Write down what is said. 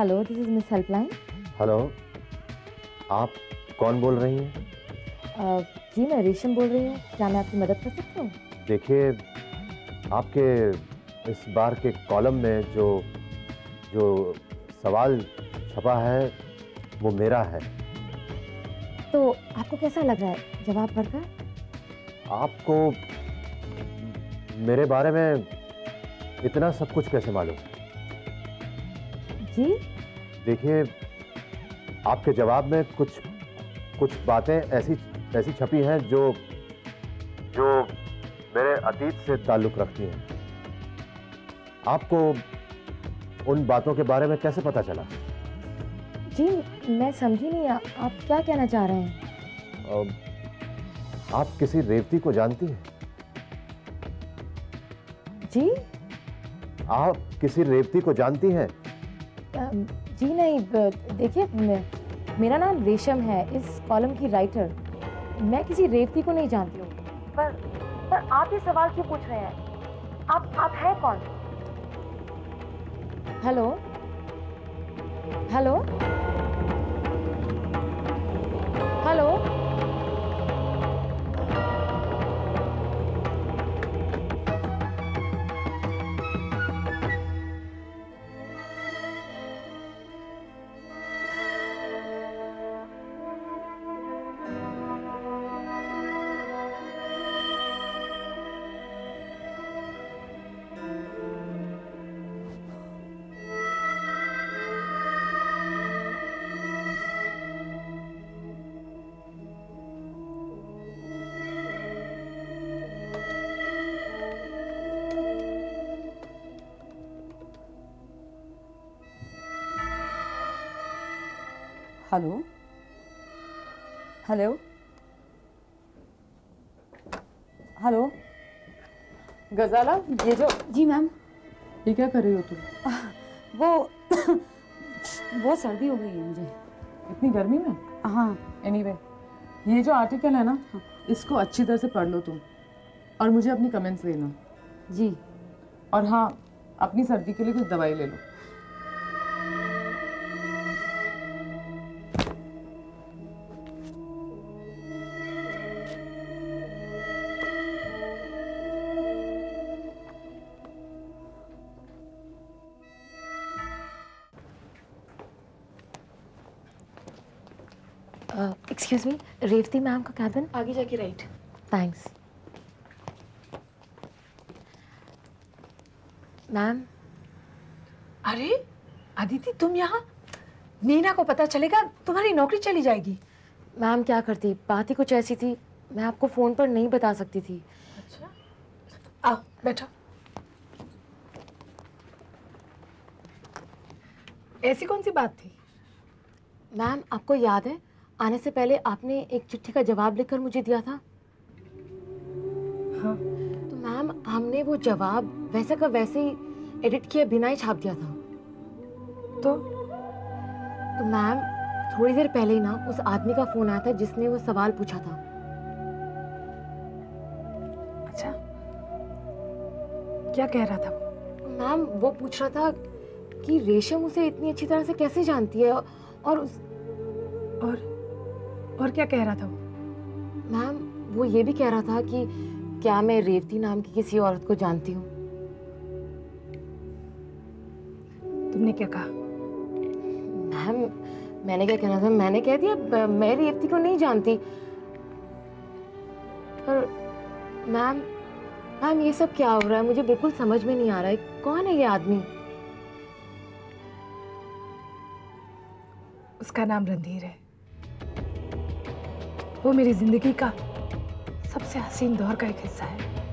Hello, this is miss helpline. Hello, आप कौन बोल रही हैं? जी, मैं रेशम बोल रही हूँ। क्या मैं आपकी मदद कर सकती हूँ? देखिए, आपके इस बार के कॉलम में जो सवाल छपा है वो मेरा है। तो आपको कैसा लग रहा है जवाब पढ़कर? आपको मेरे बारे में इतना सब कुछ कैसे मालूम? जी देखिए, आपके जवाब में कुछ बातें ऐसी छपी हैं जो मेरे अतीत से ताल्लुक़ रखती हैं। आपको उन बातों के बारे में कैसे पता चला? जी मैं समझी नहीं, आप क्या कहना चाह रहे हैं? आप किसी रेवती को जानती हैं? जी, आप किसी रेवती को जानती हैं? जी नहीं, देखिए मेरा नाम रेशम है, इस कॉलम की राइटर। मैं किसी रेवती को नहीं जानती हूँ। पर आप ये सवाल क्यों पूछ रहे हैं? आप हैं कौन? Hello hello hello, hello hello hello Ghazala, ये जो जी मैम, ये क्या कर रही हो तुम? वो सर्दी हो गई है मुझे, इतनी गर्मी में। हाँ एनीवे, ये जो आर्टिकल है ना, इसको अच्छी तरह से पढ़ लो तुम और मुझे अपनी कमेंट्स देना। जी, और हाँ, अपनी सर्दी के लिए कुछ दवाई ले लो। एक्सक्यूज मी, रेवती मैम का कैबिन आगे जाके राइट। Thanks ma'am. अरे आदिति, तुम यहाँ? नीना को पता चलेगा तुम्हारी नौकरी चली जाएगी। मैम क्या करती, बात ही कुछ ऐसी थी, मैं आपको फोन पर नहीं बता सकती थी। अच्छा, आओ बैठो। ऐसी कौन सी बात थी? मैम आपको याद है, आने से पहले आपने एक चिट्ठी का जवाब लिखकर मुझे दिया था। हाँ। तो मैम हमने वो जवाब वैसा का वैसे ही एडिट किए बिना ही छाप दिया था। तो मैम थोड़ी देर पहले ही ना उस आदमी का फोन आया था जिसने वो सवाल पूछा था। अच्छा, क्या कह रहा था? मैम वो पूछ रहा था कि रेशम उसे इतनी अच्छी तरह से कैसे जानती है। और क्या कह रहा था वो? मैम वो ये भी कह रहा था कि क्या मैं रेवती नाम की किसी औरत को जानती हूँ। तुमने क्या कहा? मैम मैंने क्या कहना था, मैंने कह दिया मैं रेवती को नहीं जानती। पर मैम ये सब क्या हो रहा है, मुझे बिल्कुल समझ में नहीं आ रहा है। कौन है ये आदमी? उसका नाम रणधीर है। वो मेरी जिंदगी का सबसे हसीन दौर का एक हिस्सा है।